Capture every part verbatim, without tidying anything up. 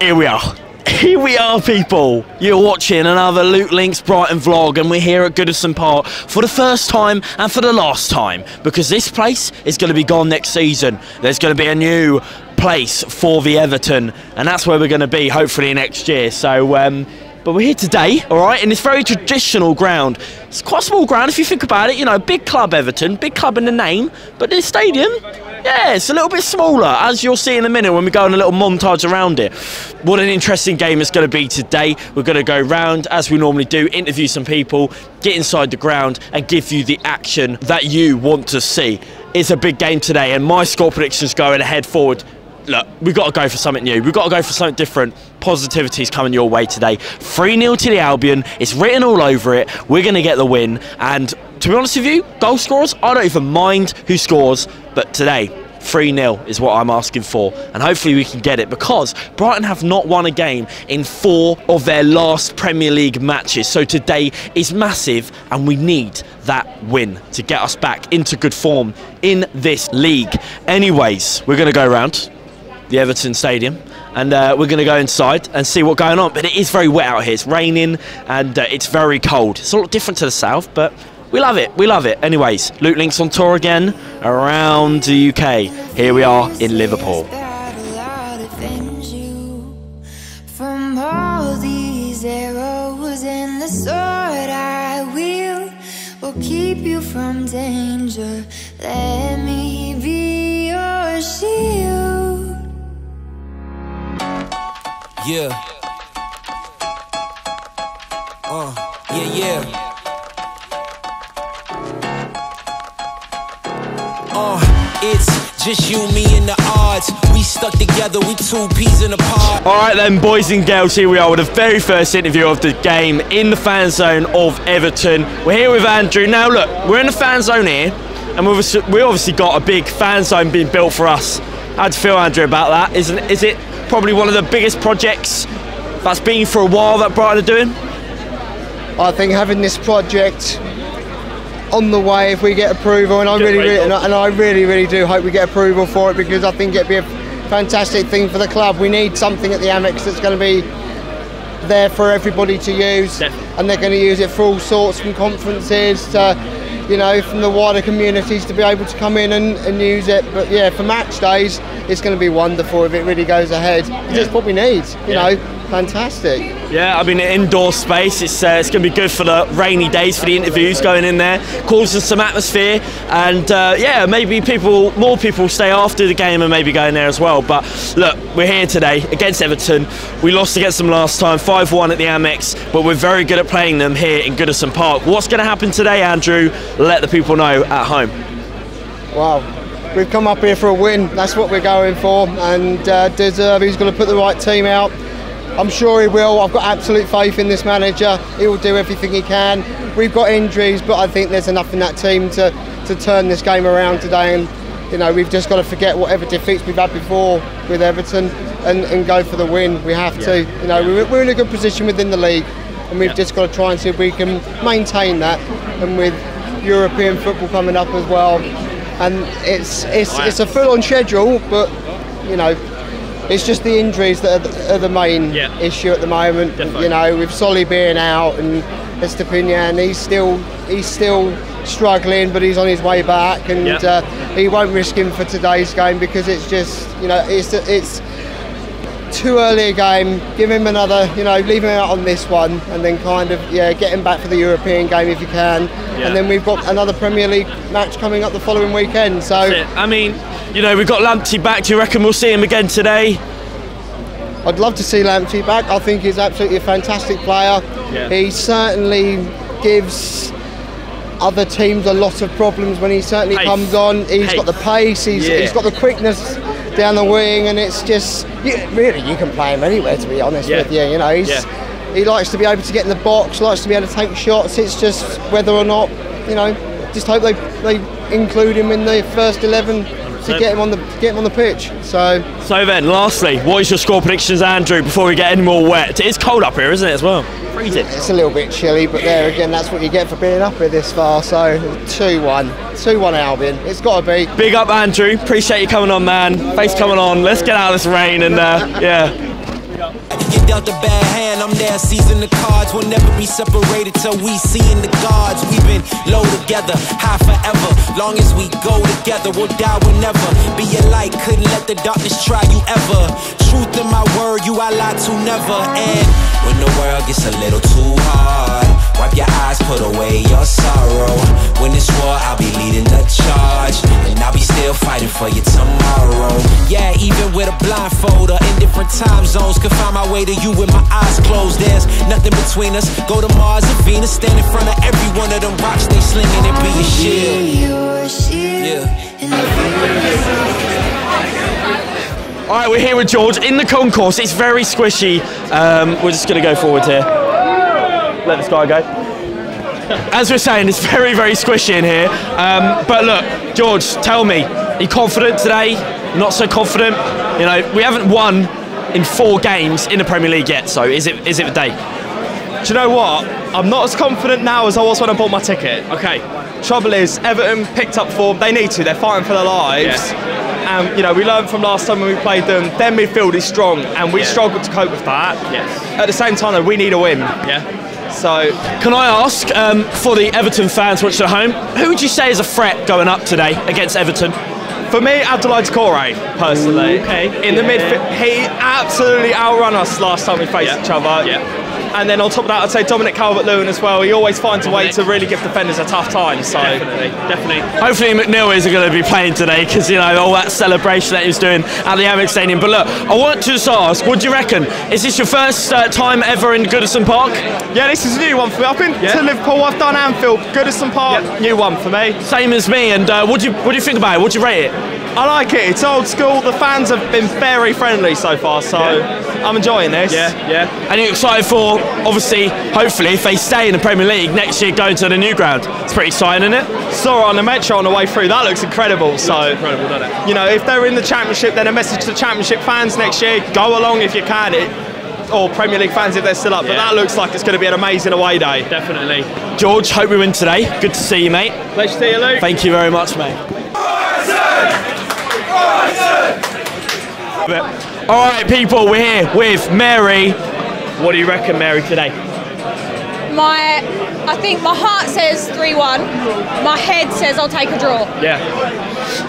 Here we are. Here we are, people. You're watching another Luke LiNX Brighton vlog, and we're here at Goodison Park for the first time and for the last time, because this place is going to be gone next season. There's going to be a new place for the Everton, and that's where we're going to be, hopefully, next year. So, um, but we're here today, all right, in this very traditional ground. It's quite a small ground if you think about it. You know, big club Everton, big club in the name, but the stadium, yeah, it's a little bit smaller, as you'll see in a minute when we go on a little montage around it. What an interesting game it's going to be today. We're going to go round, as we normally do, interview some people, get inside the ground and give you the action that you want to see. It's a big game today, and my score prediction's going ahead forward. Look, we've got to go for something new. We've got to go for something different. Positivity's coming your way today. three nil to the Albion. It's written all over it. We're going to get the win. And to be honest with you, goal scorers, I don't even mind who scores. But today, three nil is what I'm asking for. And hopefully we can get it, because Brighton have not won a game in four of their last Premier League matches. So today is massive, and we need that win to get us back into good form in this league. Anyways, we're going to go round the Everton Stadium, and uh, we're going to go inside and see what's going on. But it is very wet out here. It's raining, and uh, it's very cold. It's a lot different to the south, but we love it. We love it. Anyways, Luke LiNX on tour again around the U K. Here we are in Liverpool. From all these arrows and the sword I wield, will keep you from danger. Let me be your shield. Yeah. Uh, yeah, yeah. Uh, it's just you, me, and the odds. We stuck together, we two peas in a pod. Alright then, boys and girls, here we are with the very first interview of the game in the fan zone of Everton. We're here with Andrew. Now look, we're in the fan zone here, and we've we obviously got a big fan zone being built for us. How'd you feel, Andrew, about that? Isn't is it probably one of the biggest projects that's been for a while that Brighton are doing? I think having this project on the way, if we get approval, and I really, really and, I, and I really, really do hope we get approval for it, because I think it'd be a fantastic thing for the club. We need something at the Amex that's going to be there for everybody to use, definitely. And they're going to use it for all sorts, from conferences to, you know, from the wider communities to be able to come in and, and use it. But yeah, for match days, it's going to be wonderful if it really goes ahead. Yeah. It's what we need, you yeah. know, fantastic. Yeah, I mean, indoor space, it's, uh, it's going to be good for the rainy days, for the interviews going in there, causing some atmosphere, and uh, yeah, maybe people, more people stay after the game and maybe go in there as well. But look, we're here today against Everton. We lost against them last time, five one at the Amex, but we're very good at playing them here in Goodison Park. What's going to happen today, Andrew? Let the people know at home. Wow. We've come up here for a win. That's what we're going for, and uh, deserve. He's going to put the right team out. I'm sure he will. I've got absolute faith in this manager. He will do everything he can. We've got injuries, but I think there's enough in that team to to turn this game around today. And you know, we've just got to forget whatever defeats we've had before with Everton and, and go for the win. We have to. You know, we're, we're in a good position within the league, and we've just got to try and see if we can maintain that. And with European football coming up as well. And it's it's it's a full-on schedule, but you know, it's just the injuries that are the, are the main yeah. issue at the moment. Definitely. You know, with Solly being out and Estupiñan, he's still he's still struggling, but he's on his way back, and yeah. uh, he won't risk him for today's game, because it's just, you know, it's it's too early a game. Give him another, you know, leave him out on this one, and then kind of yeah, get him back for the European game if you can. Yeah. And then we've got another Premier League match coming up the following weekend. So I mean, you know, we've got Lamptey back. Do you reckon we'll see him again today? I'd love to see Lamptey back. I think he's absolutely a fantastic player. Yeah. He certainly gives other teams a lot of problems when he certainly pace. comes on. He's pace. got the pace. He's, yeah. he's got the quickness down the wing, and it's just you, really you can play him anywhere, to be honest yeah. with you. You know, he's. Yeah. He likes to be able to get in the box, likes to be able to take shots. It's just whether or not, you know, just hope they they include him in the first eleven to get him on the to get him on the pitch. So So then, lastly, what is your score predictions, Andrew, before we get any more wet? It's cold up here, isn't it, as well? Freezing. It's a little bit chilly, but there again, that's what you get for being up here this far. So two one. two one Albion. It's got to be. Big up, Andrew. Appreciate you coming on, man. Thanks for coming on. Let's get out of this rain and uh, yeah. you're dealt a bad hand. I'm there seizing the cards. We'll never be separated till we seeing the gods. We've been low together, high forever. Long as we go together, we'll die, we'll never be alike. Couldn't let the darkness try you ever. Truth in my word, you I lie to never. And when the world gets a little too hard, wipe your eyes, put away your sorrow. When it's war, I'll be leading the charge, and I'll be still fighting for you tomorrow. Yeah, even with a blindfold or in different time zones, could find my way to you with my eyes closed. There's nothing between us. Go to Mars and Venus, stand in front of every one of them rocks they slinging and be a shield. Yeah. All right, we're here with George in the concourse. It's very squishy. Um, we're just gonna go forward here. Let this guy go. As we're saying, it's very, very squishy in here. Um, but look, George, tell me, are you confident today? Not so confident? You know, we haven't won in four games in the Premier League yet, so is it is it the day? Do you know what? I'm not as confident now as I was when I bought my ticket. Okay. Trouble is, Everton picked up form. They need to. They're fighting for their lives. Yeah. And, you know, we learned from last time when we played them, their midfield is strong, and we yeah. struggled to cope with that. Yes. At the same time, though, we need a win. Yeah. So, can I ask, um, for the Everton fans watching at home, who would you say is a threat going up today against Everton? For me, Abdoulaye Doucouré, personally. Ooh, okay. In yeah. the midfield, he absolutely outran us last time we faced yeah. each other. Yeah. And then on top of that, I'd say Dominic Calvert-Lewin as well. He always finds a way to really give defenders a tough time. So definitely, definitely. Hopefully McNeil isn't going to be playing today because, you know, all that celebration that he was doing at the Amex Stadium. But look, I want to just ask, what do you reckon? Is this your first uh, time ever in Goodison Park? Yeah, this is a new one for me. I've been yeah. to Liverpool, I've done Anfield, Goodison Park, yep. new one for me. Same as me. And uh, what do you what do you think about it? What do you rate it? I like it, it's old school, the fans have been very friendly so far, so yeah. I'm enjoying this. Yeah, yeah. And you're excited for, obviously, hopefully, if they stay in the Premier League next year, going to the new ground. It's pretty exciting, isn't it? Saw it on the Metro on the way through, that looks incredible. So, looks incredible, doesn't it? You know, if they're in the Championship, then a message to the Championship fans next year, go along if you can, it, or Premier League fans if they're still up, yeah. but that looks like it's going to be an amazing away day. Definitely. George, hope we win today. Good to see you, mate. Pleasure to see you, Luke. Thank you very much, mate. Alright people, we're here with Mary. What do you reckon, Mary, today? My, I think my heart says three one, my head says I'll take a draw. Yeah.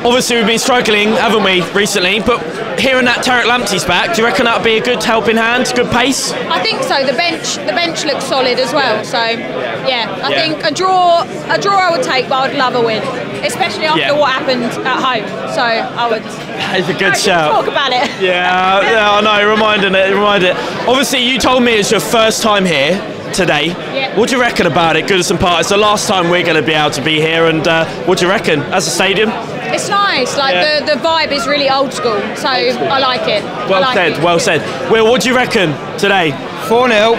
Obviously we've been struggling, haven't we, recently, but hearing that Tarek Lamptey's back, do you reckon that'll be a good helping hand, good pace? I think so, the bench the bench looks solid as well, so yeah, I yeah. think a draw, a draw I would take, but I'd love a win. Especially after yeah. what happened at home, so I would. That is a good shout. Talk about it. Yeah, yeah, I know. Reminding it, reminding it. Obviously, you told me it's your first time here today. Yeah. What do you reckon about it, Goodison Park? It's the last time we're going to be able to be here, and uh, what do you reckon as a stadium? It's nice. Like yeah. the the vibe is really old school, so old school. I like it. Well like said. It. Well said. Will, what do you reckon today? four nil.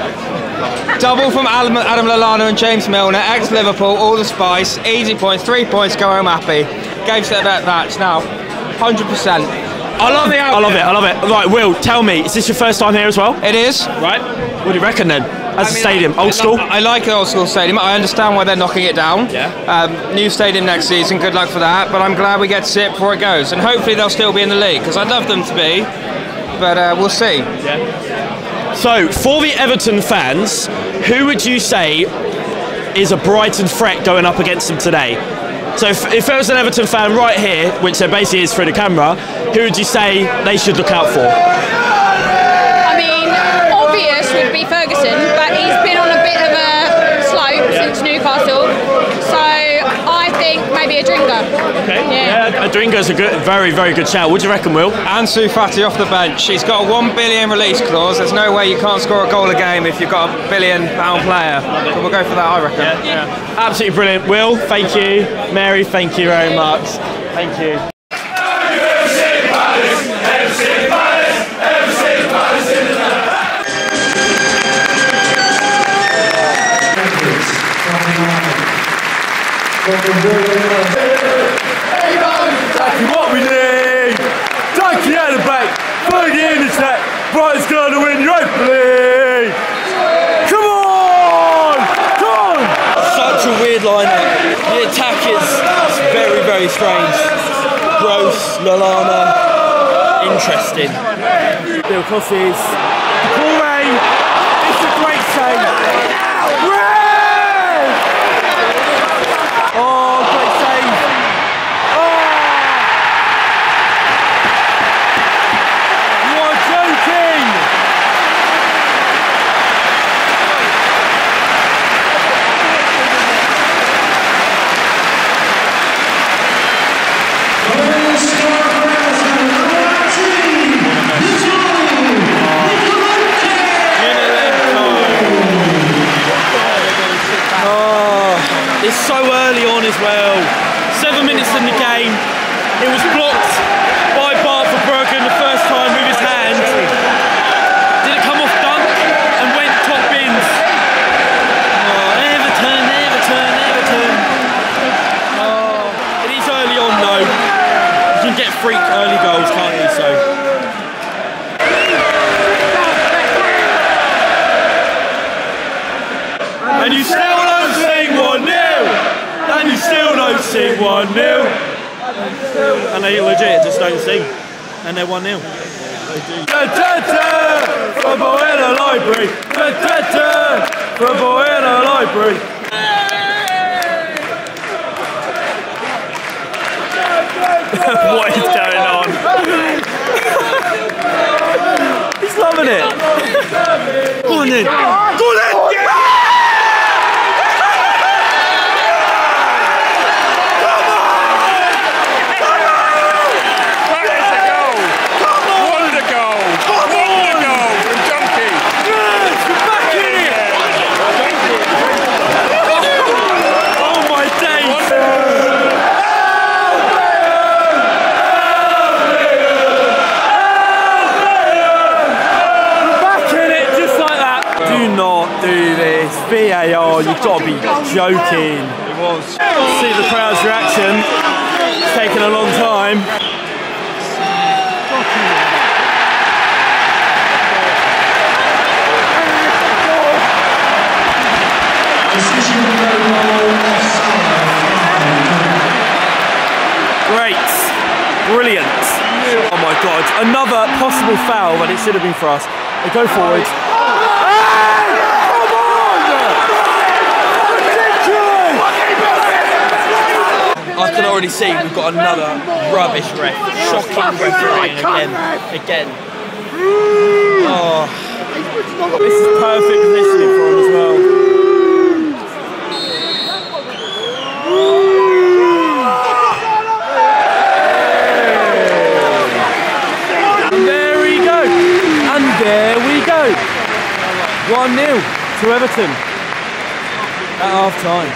Double from Adam, Adam Lallana and James Milner, ex-Liverpool, all the spice, easy points, three points, go home happy. Game set about match now, one hundred percent. I love it, I love it, I love it. Right, Will, tell me, is this your first time here as well? It is. Right, what do you reckon then? As I a mean, stadium, old I, school? I like the old school stadium, I understand why they're knocking it down. Yeah. Um, new stadium next season, good luck for that, but I'm glad we get to see it before it goes, and hopefully they'll still be in the league, because I'd love them to be, but uh, we'll see. Yeah. So, for the Everton fans, who would you say is a Brighton threat going up against them today? So, if, if there was an Everton fan right here, which there basically is through the camera, who would you say they should look out for? I mean, obvious would be Ferguson, but he's been on a bit of a slope yeah. since Newcastle, so I think maybe a Dringo. Okay, yeah, yeah a Dringo's a good, very, very good shout. What do you reckon, Will? Ansu Fati off the bench. He's got a one billion release clause. There's no way you can't score a goal a game if you've got a billion pound player. But we'll go for that, I reckon. Yeah. Yeah. Yeah. Absolutely brilliant. Will, thank you. Mary, thank you very much. Thank you. What we need! Doucouré out the back! Fergie in the sack! Brighton's going to win Europa League! Come on! Come on! Such a weird lineup. The attack is very, very strange. Gross, Lallana, interesting. Bill Crosses. save. It's a great save. Red! Oh, great save. Oh! You are joking! It's so early on as well. Seven minutes in the game. It was blocked by Bart for Bergen the first time with his hand. Did it come off Dunk and went top bins? Oh, Everton, Everton, Everton. Oh, it is early on though. You can get freak early goals, can't you? So. And you still don't see one nil! And you still don't see one nil! And they legit just don't see. And they're one nil. Tata from Boyana Library! Tata from Boyana Library! What is going on? He's loving it! Go on then! Go then! V A R, you've got to be joking. It was. See the crowd's reaction. It's taken a long time. Great. Brilliant. Oh my God. Another possible foul, but it should have been for us. They go forward. I can already see we've got another rubbish ref, shocking refereeing again, again. Oh, this is perfect positioning for him as well. And there we go, and there we go. one nil to Everton at half-time.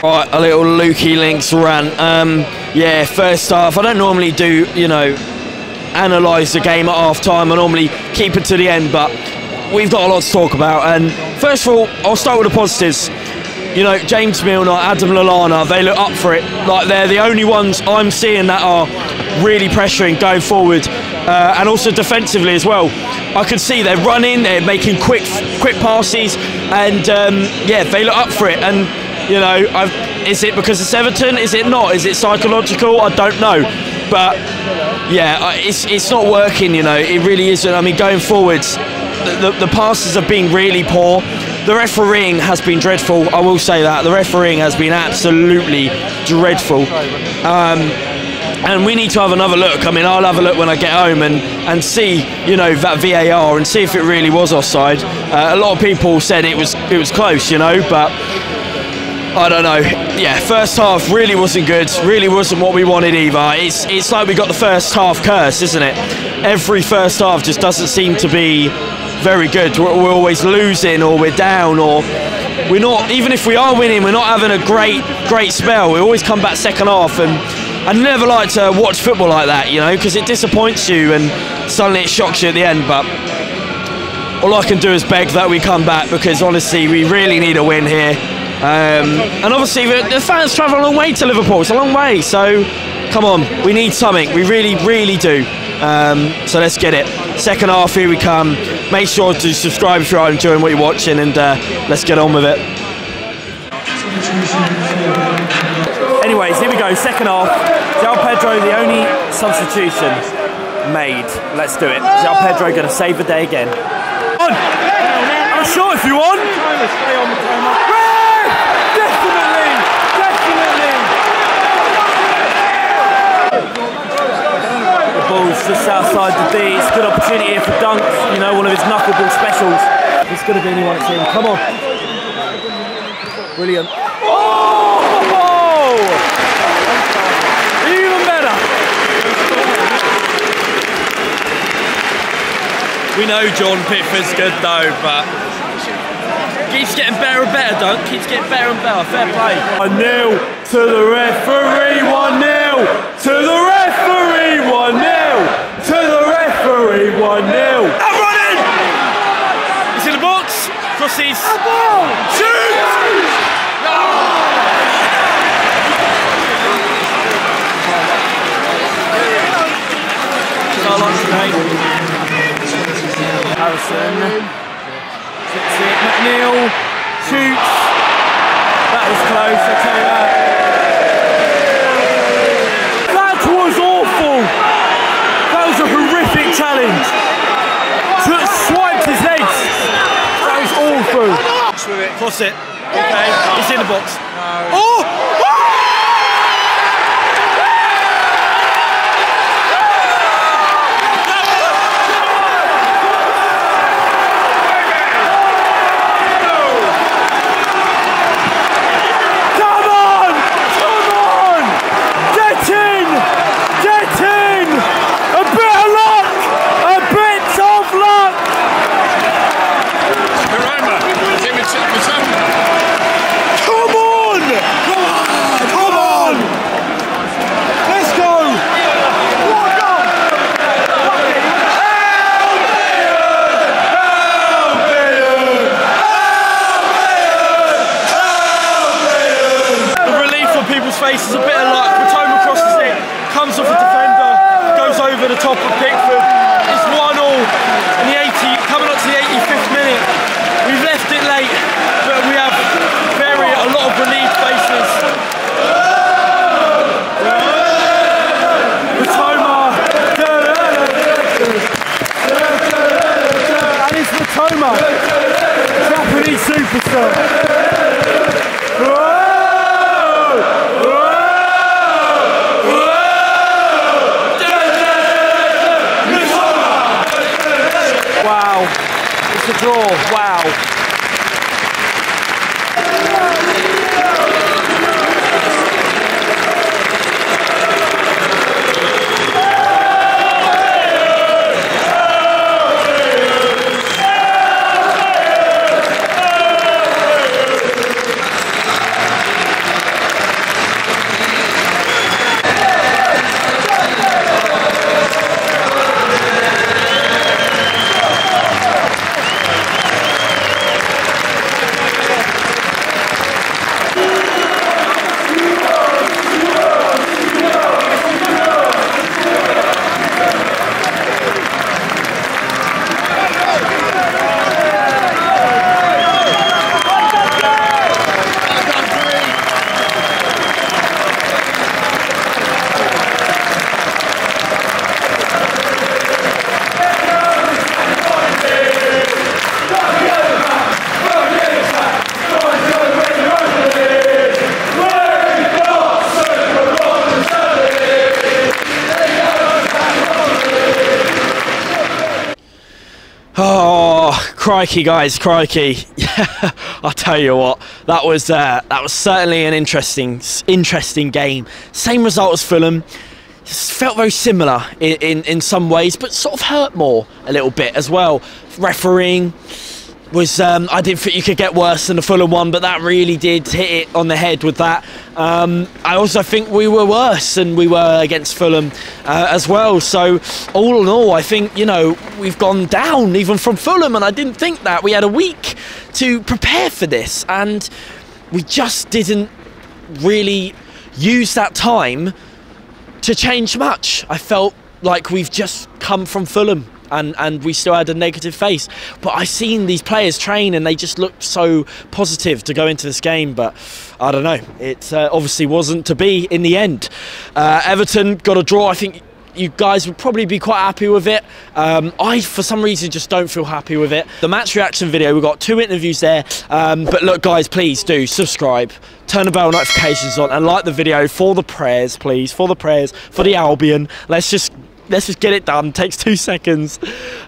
Right, a little Luke LiNX rant. Um, yeah, first half, I don't normally do, you know, analyse the game at half time. I normally keep it to the end, but we've got a lot to talk about. And first of all, I'll start with the positives. You know, James Milner, Adam Lallana, they look up for it. Like, they're the only ones I'm seeing that are really pressuring going forward, uh, and also defensively as well. I can see they're running, they're making quick, quick passes, and um, yeah, they look up for it. And you know, I've, is it because it's Everton? Is it not? Is it psychological? I don't know. But, yeah, it's it's not working, you know. It really isn't. I mean, going forwards, the, the, the passes have been really poor. The refereeing has been dreadful. I will say that. The refereeing has been absolutely dreadful. Um, and we need to have another look. I mean, I'll have a look when I get home and, and see, you know, that V A R and see if it really was offside. Uh, a lot of people said it was, it was close, you know, but I don't know. Yeah, first half really wasn't good, really wasn't what we wanted either. It's it's like we got the first half curse, isn't it? Every first half just doesn't seem to be very good. We're, we're always losing, or we're down, or we're not, even if we are winning, we're not having a great, great spell. We always come back second half, and I never like to watch football like that, you know, because it disappoints you and suddenly it shocks you at the end. But all I can do is beg that we come back, because honestly, we really need a win here. Um, and obviously the fans travel a long way to Liverpool, it's a long way, so come on, we need something, we really, really do. Um, so let's get it. Second half, here we come. Make sure to subscribe if you're enjoying what you're watching, and uh, let's get on with it. Anyways, here we go, second half. João Pedro, the only substitution made. Let's do it. João Pedro going to save the day again. On! I'll show if you want. Trying to stay on the timer. Definitely, definitely. The ball's just outside the D. It's a good opportunity here for Dunks. You know, one of his knuckleball specials. It's going to be anyone it's in. Come on. Brilliant. Oh! Even better. We know John Pickford's good though, but. Keeps getting better and better, Dunk. Keeps getting better and better. Fair play. one nil to the referee. one nil to the referee. one nil to the referee. one nil. I'm running! It's in the box. Crosses. Shoot! No! Harrison. McNeil shoots. That was close, I tell you that. That was awful. That was a horrific challenge. Took, swiped his head. That was awful. Cross it. Okay, it's in the box. Oh! Faces a bit of luck, but Tom crosses it, comes off a defender, goes over the top of Pickford. It's one all in the eighty, coming up to the eighty-fifth minute. We've left it late, but we have very a lot of relieved faces. Matoma, that is Matoma, Japanese superstar. The draw, wow. Crikey, guys, crikey! I'll tell you what, that was uh, that was certainly an interesting, interesting game. Same result as Fulham. Just felt very similar in, in in some ways, but sort of hurt more a little bit as well. Refereeing was um, I didn't think you could get worse than the Fulham one, but that really did hit it on the head with that. Um, I also think we were worse than we were against Fulham uh, as well. So all in all, I think, you know, we've gone down even from Fulham, and I didn't think that. We had a week to prepare for this, and we just didn't really use that time to change much. I felt like we've just come from Fulham. And, and we still had a negative face, but I've seen these players train and they just looked so positive to go into this game. But I don't know, it uh, obviously wasn't to be in the end. uh, Everton got a draw. I think you guys would probably be quite happy with it. Um, I, for some reason, just don't feel happy with it. The match reaction video, we've got two interviews there. Um, but look, guys, please do subscribe, turn the bell notifications on, and like the video for the prayers, please, for the prayers, for the Albion. Let's just... Let's just get it done. Takes two seconds,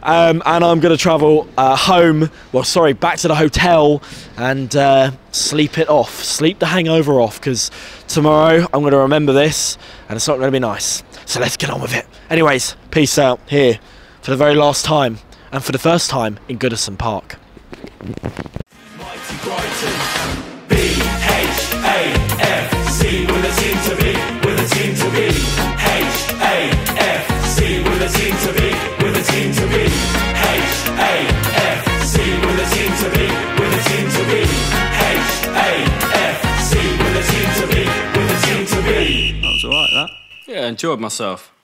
um, and I'm gonna travel uh, home. Well, sorry, back to the hotel and uh, sleep it off. Sleep the hangover off, because tomorrow I'm gonna remember this, and it's not gonna be nice. So let's get on with it. Anyways, peace out here for the very last time, and for the first time in Goodison Park. Mighty Brighton, B H A F C, we're the team to be, we're the team to be, H A F C. We're the team to be, we're the team to be, H A F C, we're the team to be, we're the team to be, H A F C, we're the team to be, we're the team to be. That was alright, that. Yeah, enjoyed myself.